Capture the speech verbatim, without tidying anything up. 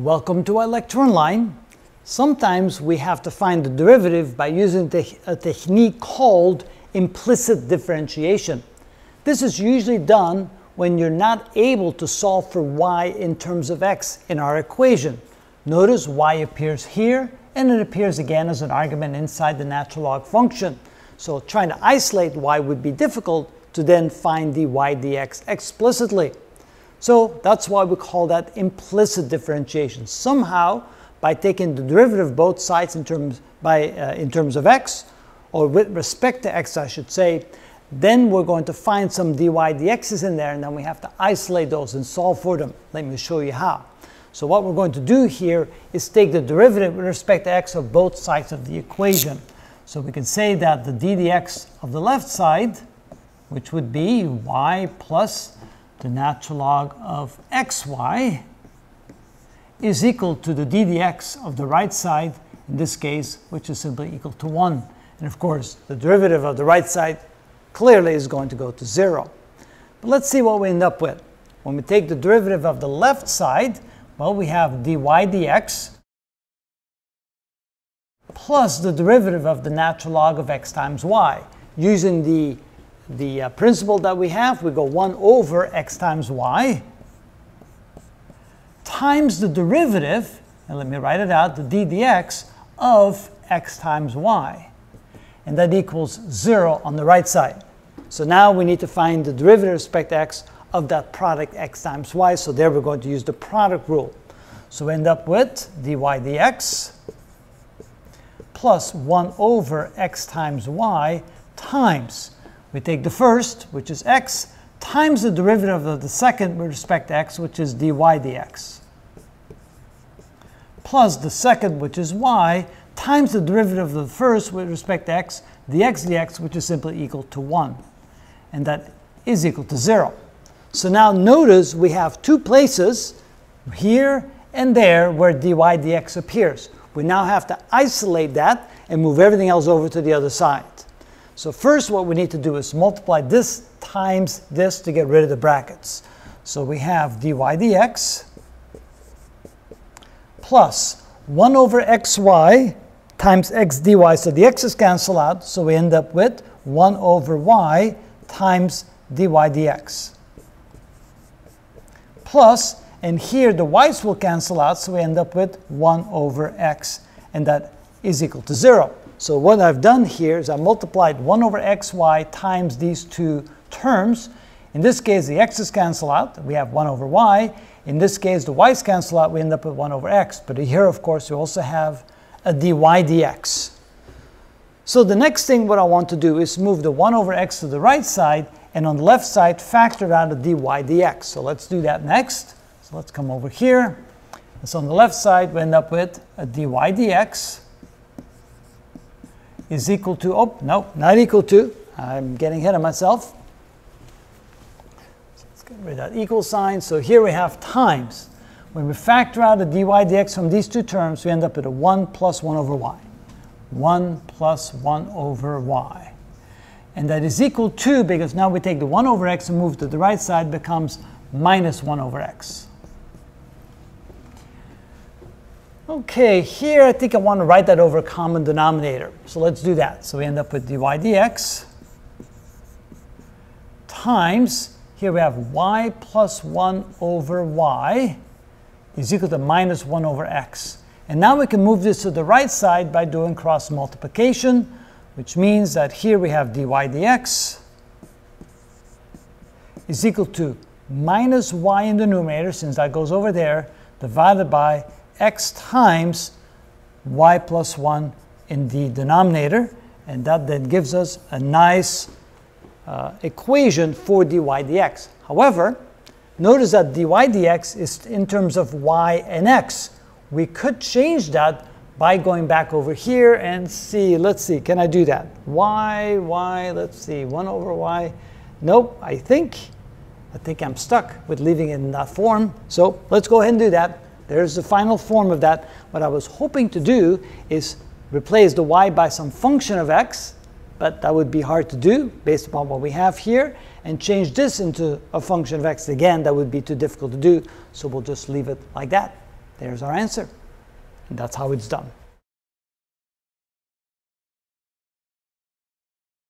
Welcome to our lecture online. Sometimes we have to find the derivative by using te- a technique called implicit differentiation. This is usually done when you're not able to solve for y in terms of x in our equation. Notice y appears here and it appears again as an argument inside the natural log function. So trying to isolate y would be difficult to then find the y dx explicitly. So that's why we call that implicit differentiation. Somehow, by taking the derivative of both sides in terms, by, uh, in terms of x, or with respect to x I should say, then we're going to find some dy dx's in there, and then we have to isolate those and solve for them. Let me show you how. So what we're going to do here is take the derivative with respect to x of both sides of the equation. So we can say that the d dx of the left side, which would be y plus the natural log of xy, is equal to the d dx of the right side, in this case, which is simply equal to one. And of course, the derivative of the right side clearly is going to go to zero. But let's see what we end up with. When we take the derivative of the left side, well, we have dy dx plus the derivative of the natural log of x times y. Using the The uh, principle that we have, we go one over x times y times the derivative, and let me write it out, the d dx of x times y. And that equals zero on the right side. So now we need to find the derivative with respect to x of that product x times y. So there we're going to use the product rule. So we end up with dy dx plus one over x times y times. We take the first, which is x, times the derivative of the second with respect to x, which is dy dx, plus the second, which is y, times the derivative of the first with respect to x, dx dx, which is simply equal to one. And that is equal to zero. So now notice we have two places, here and there, where dy dx appears. We now have to isolate that and move everything else over to the other side. So first what we need to do is multiply this times this to get rid of the brackets. So we have dy dx plus one over xy times x dy. So the x's cancel out, so we end up with one over y times dy dx. Plus, and here the y's will cancel out, so we end up with one over x, and that is equal to zero. So what I've done here is I multiplied one over xy times these two terms. In this case, the x's cancel out. We have one over y. In this case, the y's cancel out. We end up with one over x. But here, of course, we also have a dy dx. So the next thing what I want to do is move the one over x to the right side, and on the left side, factor out a dy dx. So let's do that next. So let's come over here. So on the left side, we end up with a dy dx is equal to, oh, no, not equal to, I'm getting ahead of myself. So let's get rid of that equal sign. So here we have times. When we factor out the dy dx from these two terms, we end up with a one plus one over y. one plus one over y. And that is equal to, because now we take the one over x and move to the right side, becomes minus one over x. Okay, here I think I want to write that over a common denominator. So let's do that. So we end up with dy dx times, here we have y plus one over y is equal to minus one over x. And now we can move this to the right side by doing cross multiplication, which means that here we have dy dx is equal to minus y in the numerator, since that goes over there, divided by x times y plus one in the denominator, and that then gives us a nice uh, equation for dy dx. However, notice that dy dx is in terms of y and x. We could change that by going back over here and see, let's see, can I do that? Y, y, let's see, one over y. Nope, I think, I think I'm stuck with leaving it in that form. So let's go ahead and do that. There's the final form of that. What I was hoping to do is replace the y by some function of x, but that would be hard to do based upon what we have here, and change this into a function of x again. That would be too difficult to do, so we'll just leave it like that. There's our answer. And that's how it's done.